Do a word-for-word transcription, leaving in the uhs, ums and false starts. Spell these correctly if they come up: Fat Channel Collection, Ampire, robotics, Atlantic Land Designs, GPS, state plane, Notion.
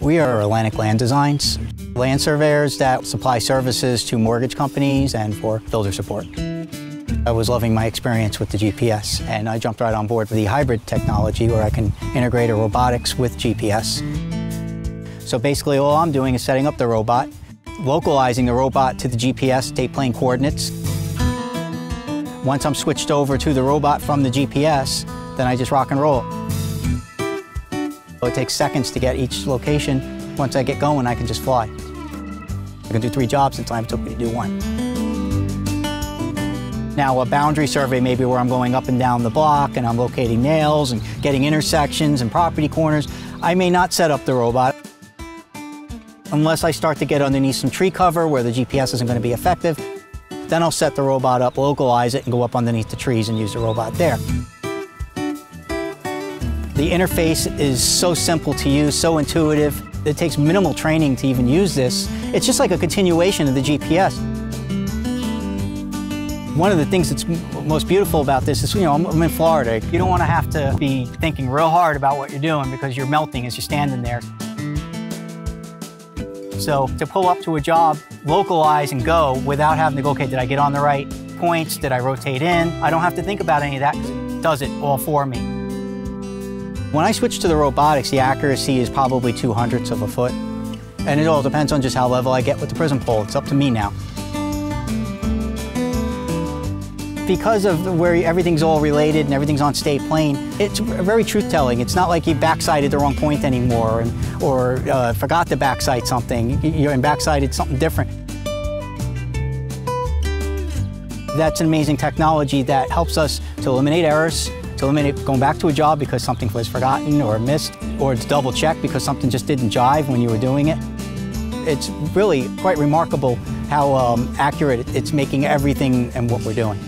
We are Atlantic Land Designs, land surveyors that supply services to mortgage companies and for builder support. I was loving my experience with the G P S, and I jumped right on board for the hybrid technology where I can integrate a robotics with G P S. So basically all I'm doing is setting up the robot, localizing the robot to the G P S state plane coordinates. Once I'm switched over to the robot from the G P S, then I just rock and roll. It takes seconds to get each location. Once I get going, I can just fly. I can do three jobs in time it took me to do one. Now, a boundary survey may be where I'm going up and down the block and I'm locating nails and getting intersections and property corners. I may not set up the robot unless I start to get underneath some tree cover where the G P S isn't going to be effective. Then I'll set the robot up, localize it, and go up underneath the trees and use the robot there. The interface is so simple to use, so intuitive. It takes minimal training to even use this. It's just like a continuation of the G P S. One of the things that's most beautiful about this is, you know, I'm in Florida. You don't want to have to be thinking real hard about what you're doing because you're melting as you're standing there. So to pull up to a job, localize and go without having to go, okay, did I get on the right points? Did I rotate in? I don't have to think about any of that because it does it all for me. When I switch to the robotics, the accuracy is probably two hundredths of a foot. And it all depends on just how level I get with the prism pole. It's up to me now. Because of where everything's all related and everything's on state plane, it's very truth-telling. It's not like you backsided the wrong point anymore and, or uh, forgot to backside something you, and backsided something different. That's an amazing technology that helps us to eliminate errors, to eliminate going back to a job because something was forgotten or missed, or to double check because something just didn't jive when you were doing it. It's really quite remarkable how um, accurate it's making everything and what we're doing.